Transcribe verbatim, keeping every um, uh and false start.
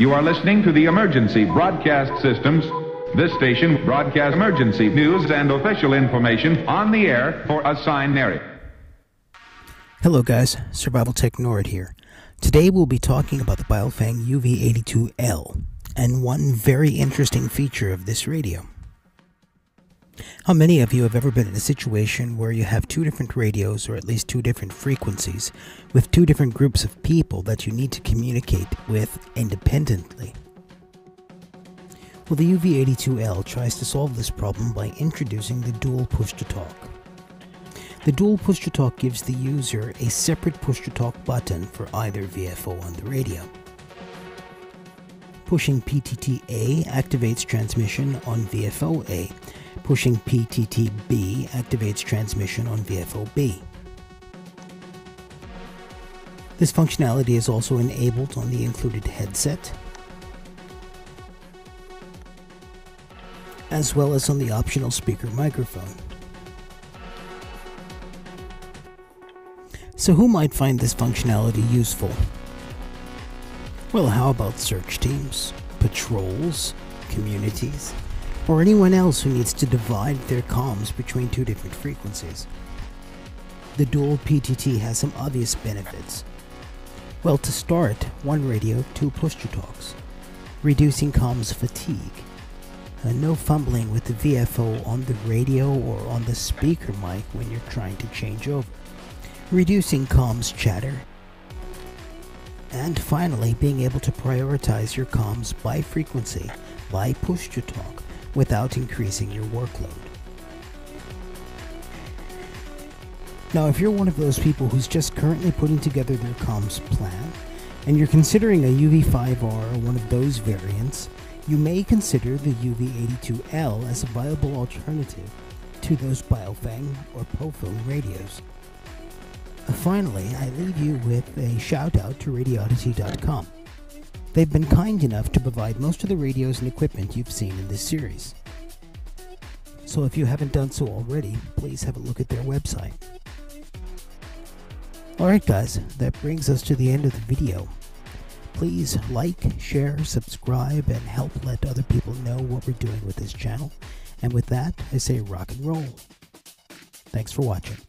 You are listening to the emergency broadcast systems. This station broadcasts emergency news and official information on the air for a assigned area. Hello guys, Survival Tech Nord here. Today we'll be talking about the Baofeng U V eighty-two L and one very interesting feature of this radio. How many of you have ever been in a situation where you have two different radios, or at least two different frequencies, with two different groups of people that you need to communicate with independently? Well, the U V eighty-two L tries to solve this problem by introducing the dual push-to-talk. The dual push-to-talk gives the user a separate push-to-talk button for either V F O on the radio. Pushing P T T A activates transmission on V F O A. Pushing P T T B activates transmission on V F O B. This functionality is also enabled on the included headset, as well as on the optional speaker microphone. So who might find this functionality useful? Well, how about search teams, patrols, communities, or anyone else who needs to divide their comms between two different frequencies? The dual P T T has some obvious benefits. Well, to start, one radio, two push-to-talks, reducing comms fatigue, and no fumbling with the V F O on the radio or on the speaker mic when you're trying to change over, reducing comms chatter, and finally being able to prioritize your comms by frequency, by push-to-talk, without increasing your workload. Now, if you're one of those people who's just currently putting together their comms plan, and you're considering a U V five R or one of those variants, you may consider the U V eighty-two L as a viable alternative to those Baofeng or Pofeng radios. And finally, I leave you with a shout out to radio dity dot com. They've been kind enough to provide most of the radios and equipment you've seen in this series. So if you haven't done so already, please have a look at their website. Alright guys, that brings us to the end of the video. Please like, share, subscribe, and help let other people know what we're doing with this channel. And with that, I say rock and roll. Thanks for watching.